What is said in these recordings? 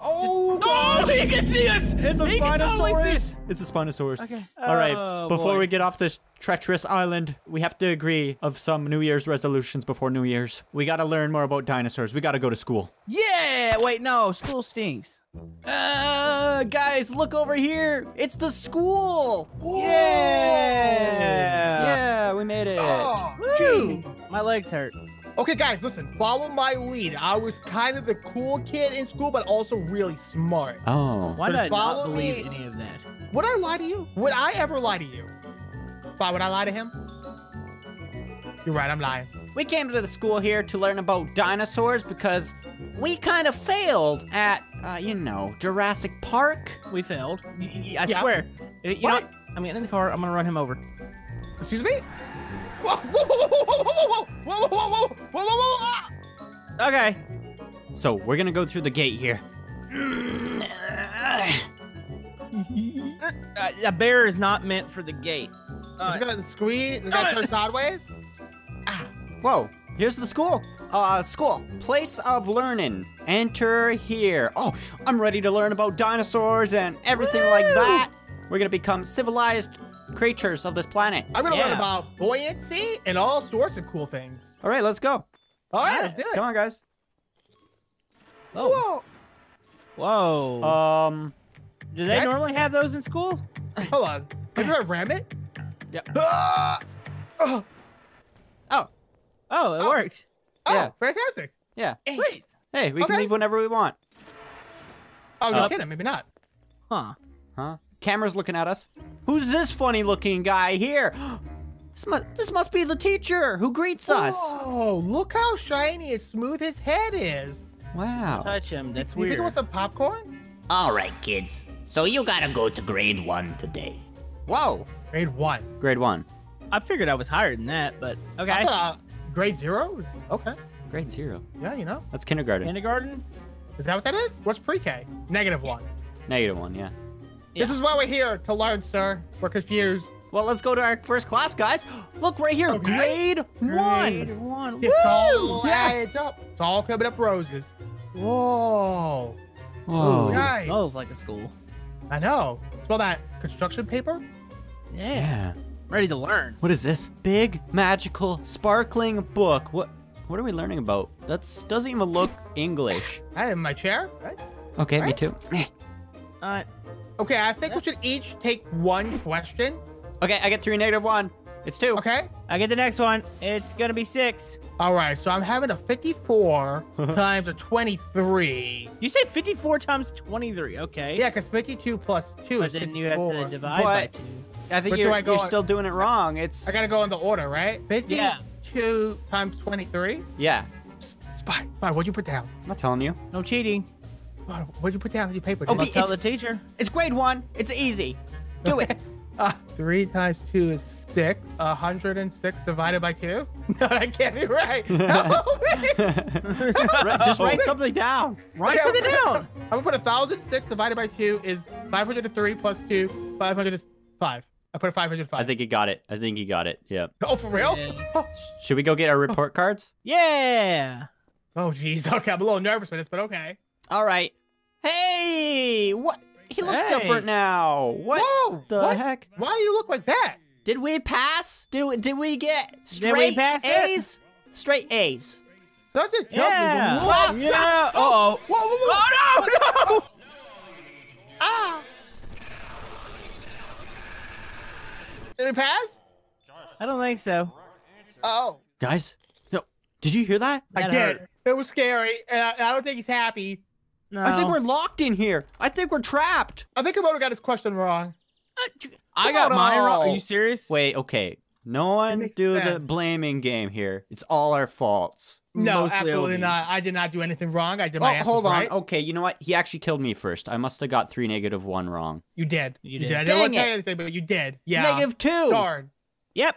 Oh gosh! Oh, he can see us! It's a Spinosaurus! It's a Spinosaurus. Okay. Alright, before we get off this treacherous island, we have to agree of some New Year's resolutions before New Year's. We gotta learn more about dinosaurs. We gotta go to school. Yeah! Wait, no. School stinks. Guys, look over here! It's the school! Whoa. Yeah! Yeah, we made it. Oh, woo. My legs hurt. Okay, guys, listen, follow my lead. I was kind of the cool kid in school, but also really smart. Oh. Why did I not believe any of that? Would I lie to you? Would I ever lie to you? Why would I lie to him? You're right, I'm lying. We came to the school here to learn about dinosaurs because we kind of failed at, you know, Jurassic Park. We failed. I swear. You know what? I'm getting in the car. I'm going to run him over. Excuse me? Whoa, whoa, whoa, whoa, whoa, whoa, whoa, whoa, whoa, whoa, okay. So we're gonna go through the gate here. A bear is not meant for the gate. You're gonna squeeze and then turn sideways? Whoa, here's the school. School, place of learning. Enter here. Oh, I'm ready to learn about dinosaurs and everything like that. We're gonna become civilized creatures of this planet. I'm gonna learn about buoyancy and all sorts of cool things. All right, let's go. All right, let's do it. Come on, guys. Oh. Whoa. Do they normally have those in school? Hold on. Did I ram it? Yeah. Oh. Oh, it worked. Oh, yeah. Fantastic. Yeah. Sweet. Hey, we can leave whenever we want. Oh, no kidding. Maybe not. Huh. Huh. Camera's looking at us. Who's this funny-looking guy here? This must be the teacher who greets us. Oh, look how shiny and smooth his head is. Wow. Touch him. That's weird. You think it was some popcorn? All right, kids. So you gotta go to grade 1 today. Whoa. Grade 1. Grade 1. I figured I was higher than that, but okay. I thought, grade 0? Okay. Grade 0. Yeah, you know. That's kindergarten. Kindergarten? Is that what that is? What's pre-K? -1. -1, yeah. Yeah. This is why we're here, to learn, sir. We're confused. Well, let's go to our first class, guys. Look right here, okay. grade 1. Grade 1. It's all adds up. It's all coming up roses. Whoa. Whoa. Ooh, nice. It smells like a school. I know. Smell that construction paper? Yeah. Ready to learn. What is this? Big, magical, sparkling book. What are we learning about? That doesn't even look English. I am my chair, right? Okay, me too. All right. Okay, I think we should each take one question. Okay, I get 3, -1. It's 2. Okay. I get the next one. It's going to be 6. All right, so I'm having a 54 times a 23. You say 54 times 23, okay. Yeah, because 52 plus 2 is 54. But then you have to divide by 2. I think you're still doing it wrong. It's. I got to go in the order, right? 52 times 23? Yeah. Spy, what'd you put down? I'm not telling you. No cheating. What'd you put down on your paper? Oh, tell the teacher. It's grade 1. It's easy. Do it. 3 times 2 is 6. 106 divided by 2? No, that can't be right. Just write something down. Write something down. I'm going to put 1,006 divided by 2 is 503 plus 2, 505. I put 505. I think he got it. I think he got it. Yeah. Oh, for real? Yeah. Should we go get our report cards? Yeah. Oh, geez. Okay, I'm a little nervous for this, but okay. All right. Hey, what? He looks different now. What the heck? Why do you look like that? Did we pass? Did we get straight A's? Straight A's. Yeah. What? Yeah. Uh-oh. Whoa, whoa, whoa. Oh, no, no. Ah. Did we pass? I don't think so. Oh. Guys, no. Did you hear that? I did. It was scary, and I don't think he's happy. No. I think we're locked in here. I think we're trapped. I think Komodo got his question wrong. I got mine wrong. Are you serious? Wait, okay. No one do the blaming game here. It's all our faults. No, mostly absolutely not. I did not do anything wrong. I did my hold on. Right. Okay, you know what? He actually killed me first. I must have got 3, -1 wrong. You did. You did. I didn't want to tell you anything, but you did. Yeah. It's -2. Darn. Yep.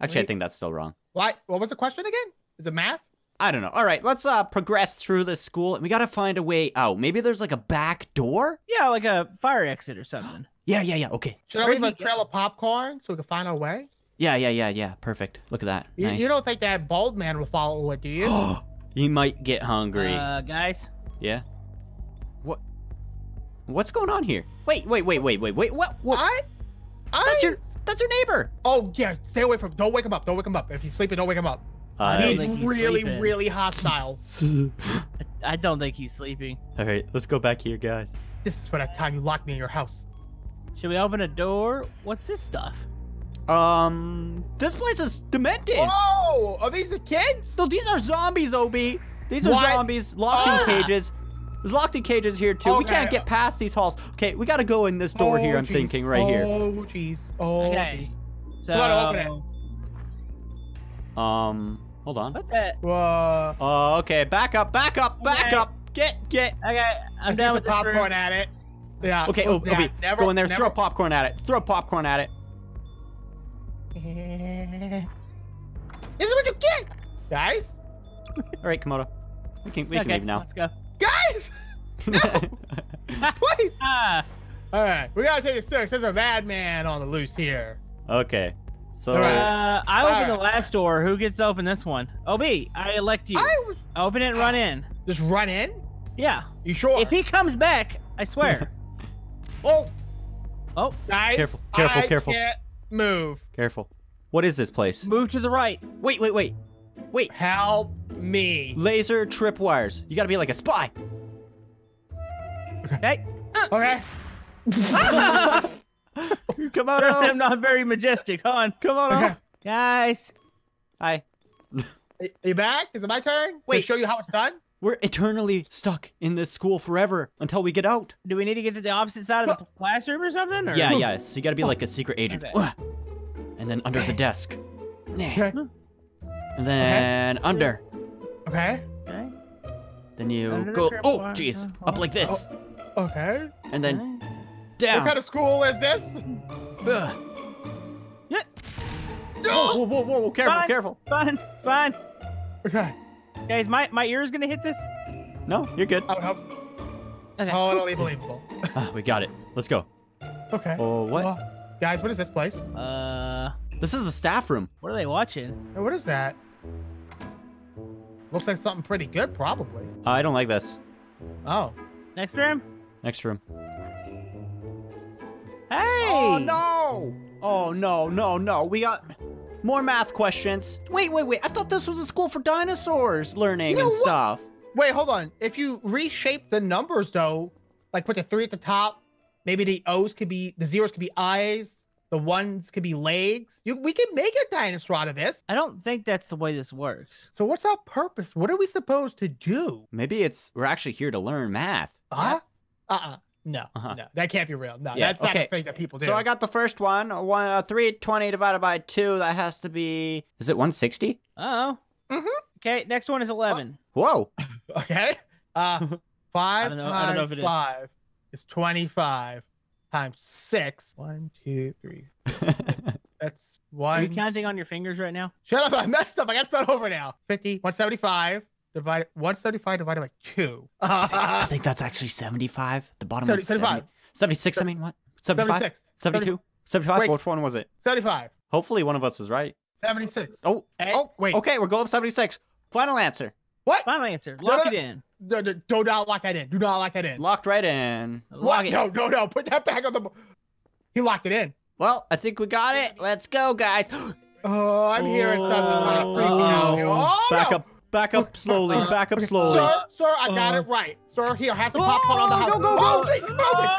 Actually, I think that's still wrong. What was the question again? Is it math? I don't know. All right, let's progress through this school, and we gotta find a way out. Maybe there's like a back door? Yeah, like a fire exit or something. yeah, okay. Should I leave a trail of popcorn so we can find our way? Yeah, perfect. Look at that. Nice. You don't think that bald man will follow it, do you? He might get hungry. Guys? Yeah? What? What's going on here? Wait. What? That's your neighbor. Oh yeah, stay away from him. Don't wake him up. Don't wake him up. If he's sleeping, don't wake him up. He's really, really hostile. I don't think he's sleeping. All right, let's go back here, guys. This is for that time you locked me in your house. Should we open a door? What's this stuff? This place is demented. Oh, are these the kids? No, these are zombies, Obi. These are zombies locked in cages. There's locked in cages here, too. Okay. We can't get past these halls. Okay, we got to go in this door here, I'm thinking, right here. Oh, jeez. Oh, okay. So, open it. Hold on. Okay, back up. Get. Okay, I'm down with popcorn at it. Yeah. Okay, Obi, go in there. Never. Throw popcorn at it. This is what you get, guys. All right, Komodo. We can leave now. Let's go. Guys! No! Please! Alright, we gotta take a search. There's a madman on the loose here. Okay. So I opened the last door. Who gets to open this one? OB, I elect you. Open it and run in. Just run in? Yeah. You sure? If he comes back, I swear. Oh! Guys, careful. I can't move. Careful. What is this place? Move to the right. Wait. Help me. Laser tripwires. You gotta be like a spy. Okay. Okay. Come on. I'm not very majestic, hon. Come on. Okay. Guys. Hi. Are you back? Is it my turn? Wait. To show you how it's done? We're eternally stuck in this school forever until we get out. Do we need to get to the opposite side of the classroom or something? Or? Yeah. So you gotta be like a secret agent. Okay. And then under the desk. Okay. And then under. Okay. Then you go. Oh, jeez. Up like this. Oh, okay. And then down. What kind of school is this? Yeah. Whoa. Careful. Fine. Okay. Guys, my ear's going to hit this? No, you're good. I would hope. Okay. Oh, it'll be believable. We got it. Let's go. Okay. Oh, what? Guys, what is this place? This is a staff room. What are they watching? Hey, what is that? Looks like something pretty good, probably. I don't like this. Oh. Next room. Hey! Oh, no. We got more math questions. Wait. I thought this was a school for dinosaurs learning and stuff. Wait, hold on. If you reshape the numbers, though, like put the 3 at the top, maybe the O's could be, the zeros could be I's. The ones could be legs. We can make a dinosaur out of this. I don't think that's the way this works. So what's our purpose? What are we supposed to do? Maybe we're actually here to learn math. No, that can't be real. No, that's not the thing that people do. So I got the first one. 320 divided by 2. That has to be, is it 160? Okay, next one is 11. Whoa. Okay. 5 times 5 is 25. Times 6. 1, 2, 3. That's 1. Are you counting on your fingers right now? Shut up! I messed up. I got to start over now. 50. 175 divided. 175 divided by 2. I think that's actually 75. The bottom is 75. 76. 75. 72. 75. Wait, which one was it? 75. Hopefully one of us is right. 76. Oh. Wait. Okay, we're going with 76. Final answer. What? Final answer. Lock it in. Do not lock that in. Do not lock that in. Locked right in. What? No. Put that back on the board. He locked it in. Well, I think we got it. Let's go, guys. I'm hearing something. I'm freaking out. Back up slowly. Sir, I got it right. Sir, here, have some popcorn on the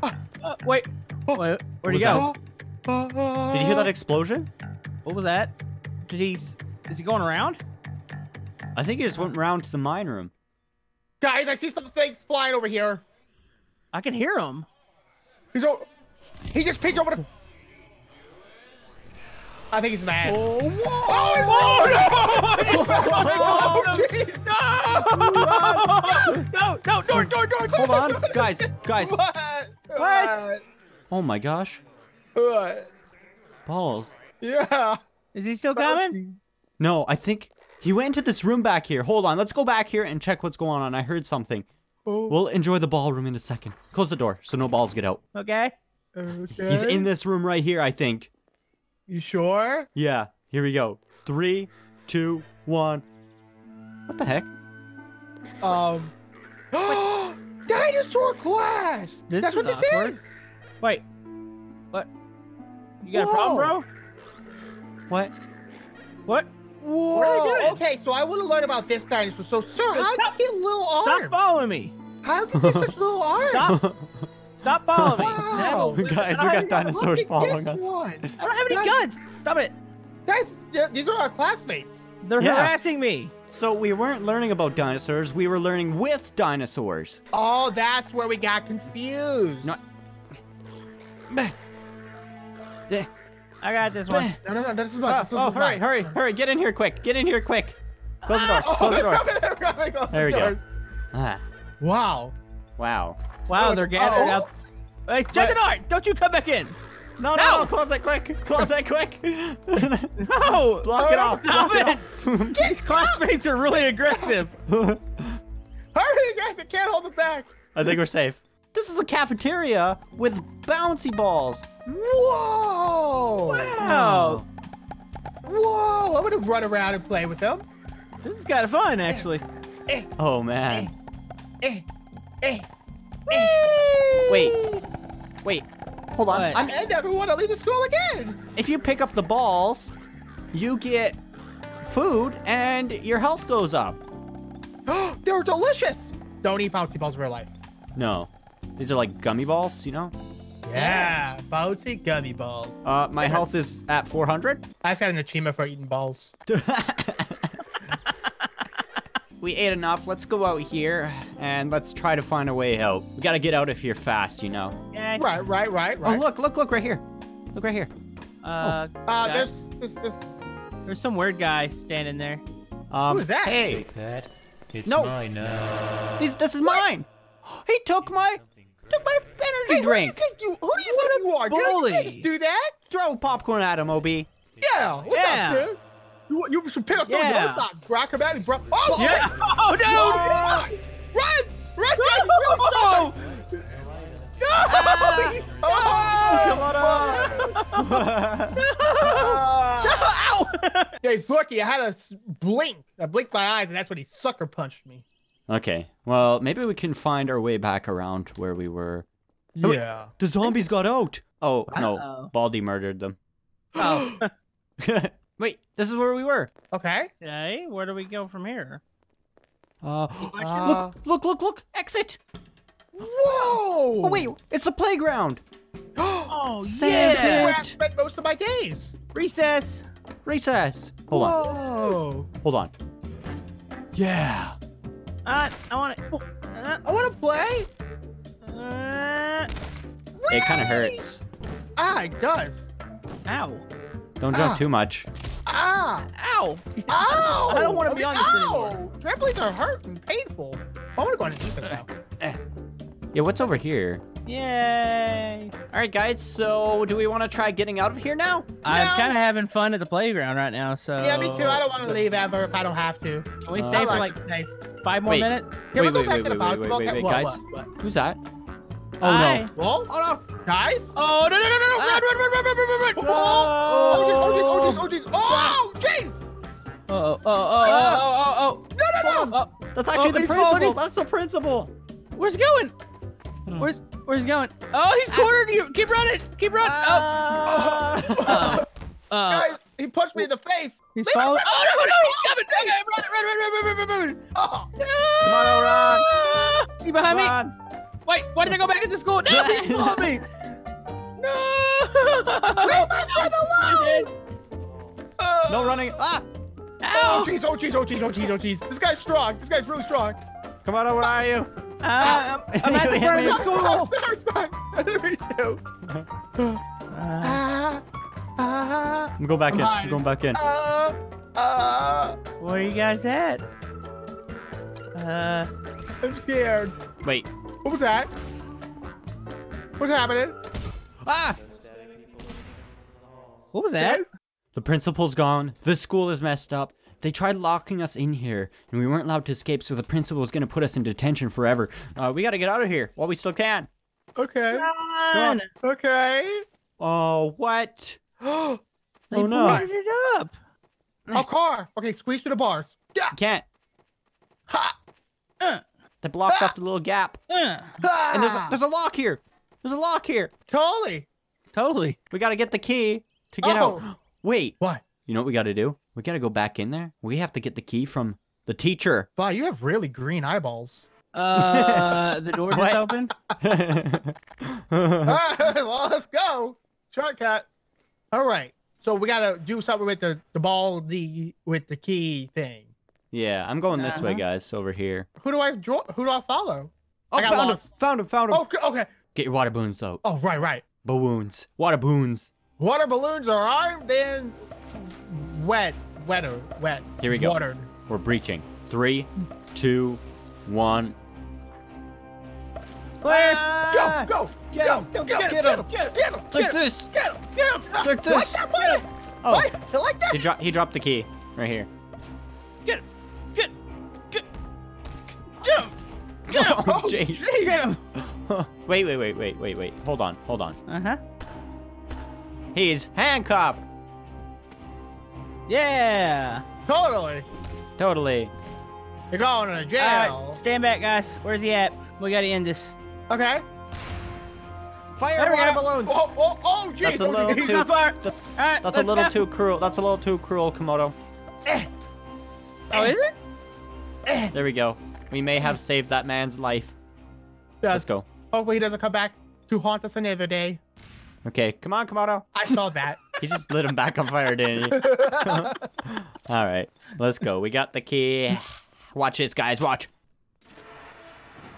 house. Go. Wait. Where'd he go? Did you hear that explosion? What was that? Is he going around? I think he just went round to the mine room. Guys, I see some things flying over here. I can hear him. He just peeked over the... I think he's mad. Oh, no! No! Door! Hold on, guys. What? Oh my gosh. What? Balls. Yeah. Is he still coming? No, I think... He went into this room back here. Hold on. Let's go back here and check what's going on. I heard something. We'll enjoy the ballroom in a second. Close the door so no balls get out. Okay. He's in this room right here, I think. You sure? Yeah. Here we go. 3, 2, 1. What the heck? Dinosaur class! That's what this is! Wait. What? You got a problem, bro? What? What? Whoa! Okay, so I want to learn about this dinosaur. So, sir, how do you get little arms? Stop following me! How do you get such little arms? Stop! Stop following me! Wow. Guys, we got dinosaurs following us. I don't have any guns! Stop it! These are our classmates. They're harassing me. So we weren't learning about dinosaurs. We were learning with dinosaurs. Oh, that's where we got confused. No. I got this one. No, this is mine. Oh, hurry, hurry, hurry. Get in here quick. Get in here quick. Close the door. Close the door. There we go. Ah. Wow. Wow. Wow, they're gathered out. Hey, shut the door. Don't you come back in. No, no, no, close that quick. Close that quick. No. Block it off. Block it off. These classmates are really aggressive. Hurry, guys. I can't hold them back. I think we're safe. This is a cafeteria with bouncy balls. Whoa. Wow. Whoa. I'm going to run around and play with them. This is kind of fun, actually. Oh, man. Wait. Wait. Hold on. I never want to leave the school again. If you pick up the balls, you get food and your health goes up. They were delicious. Don't eat bouncy balls in real life. No. These are like gummy balls, you know? Yeah, bouncy gummy balls. My health is at 400. I just got an achievement for eating balls. We ate enough. Let's go out here and let's try to find a way out. We gotta get out of here fast, you know. Yeah. Right. Oh, look right here. Look right here. There's some weird guy standing there. Who's that? Hey. Take that. It's mine now. This is mine. He took my energy drink. Who do you think you are, bully? You can't just do that. Throw popcorn at him, OB. Yeah. What's up, dude? You should pick up some of the rock about it, bro. Oh, yeah. Oh, no. Run, no. No. Komodo. No. Ow. Yeah, he's lucky. I had to blink. I blinked my eyes, and that's when he sucker punched me. Okay. Well, maybe we can find our way back around where we were. Yeah. The zombies got out. Oh, no. Baldy murdered them. Oh. Wait, this is where we were. Okay. Okay, where do we go from here? Look, exit! Whoa! Oh, wait, it's the playground! Oh, yeah! Where I spent most of my days! Recess! Hold on. Yeah! I wanna play! It kinda hurts. Ah, it does. Ow. Don't jump too much. Ah! Ow! Ow! I don't want to be on this anymore. Trampolines are hurt and painful. I want to go on a deep now. Yeah, what's over here? Yay! All right, guys. So, do we want to try getting out of here now? I'm kind of having fun at the playground right now. So yeah, me too. I don't want to leave ever if I don't have to. Can we stay for like 5 more minutes? Can we go back to the bouncy ball? Wait, guys. What? Who's that? Oh no! Oh no! Guys! Oh no! No! Run! Oh! Oh! Jeez! Oh! No! That's actually the principal. That's the principal. Where's he going? Where's he going? Oh, he's cornered you. Keep running! Keep running! Oh! Guys, he punched me in the face. He's following. Oh no! He's coming! Run! Oh! Come on, Elron! He behind me. Wait, why did I go back into school? No, please follow me! No! Leave my friend alone! No running. Ah! Ow. Oh, jeez. This guy's strong. This guy's really strong. Come on, where are you? I'm at the front of the school. I didn't reach you. I'm going back in. I'm going back in. Where are you guys at? I'm scared. Wait. What was that? What's happening? Ah! What was that? The principal's gone. The school is messed up. They tried locking us in here, and we weren't allowed to escape, so the principal is going to put us in detention forever. We got to get out of here while we still can. Okay. Come on. Okay. Oh, what? Oh, no. They boarded it up. Our car. Okay, squeeze through the bars. Yeah. Can't. Ha! They blocked off the little gap. And there's a lock here. There's a lock here. Totally. Totally. We got to get the key to get out. Wait. What? You know what we got to do? We got to go back in there. We have to get the key from the teacher. Wow, you have really green eyeballs. The door just opened. All right, well, let's go. Shortcut. All right. So we got to do something with the key thing. Yeah, I'm going this way, guys, over here. Who do I follow? Oh, I found him. Found him. Found him. Okay, okay. Get your water balloons though. Oh, right, right. Balloons. Water balloons. Water balloons are armed and wet. Here we go. Watered. We're breaching. 3, 2, 1. Claire! Ah! Go! Go! Get him! Take this! Get him! Get him! Take this! Like that, oh, I like that. He dropped the key right here. Get him! Get him! Get him! Oh, jeez! Oh, get him! Wait! Hold on. He's handcuffed. Yeah. Totally. You're going to jail. All right, stand back, guys. Where's he at? We gotta end this. Okay. Fire water balloons. Oh, jeez. That's a little too. That's a little too cruel. That's a little too cruel, Komodo. Oh, is it? There we go. We may have saved that man's life. Let's go. Hopefully he doesn't come back to haunt us another day. Okay, come on, Komodo. I saw that. He just lit him back on fire, didn't he? All right, let's go. We got the key. Watch this, guys. Watch.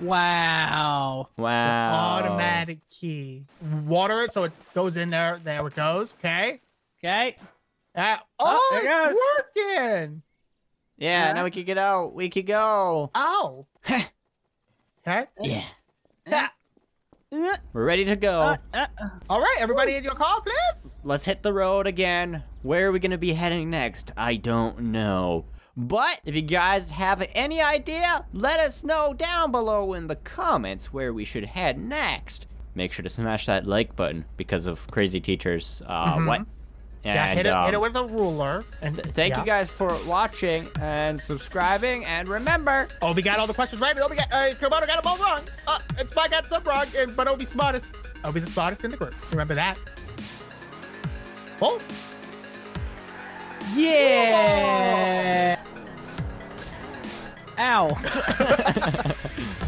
Wow. Wow. The automatic key. Water it so it goes in there. There it goes. Okay. Okay. It's working. Yeah, now we can get out. We can go. Oh. Okay. Yeah. We're ready to go. All right, everybody in your car, please. Let's hit the road again. Where are we going to be heading next? I don't know. But if you guys have any idea, let us know down below in the comments where we should head next. Make sure to smash that like button because of crazy teachers. Yeah, hit it with a ruler. And thank you guys for watching and subscribing. And remember, Obi got all the questions right, but Obi got Komodo got them all wrong. Spy got some wrong, but Obi's smartest. Obi's the smartest in the group. Remember that. Oh, yeah. Whoa. Ow.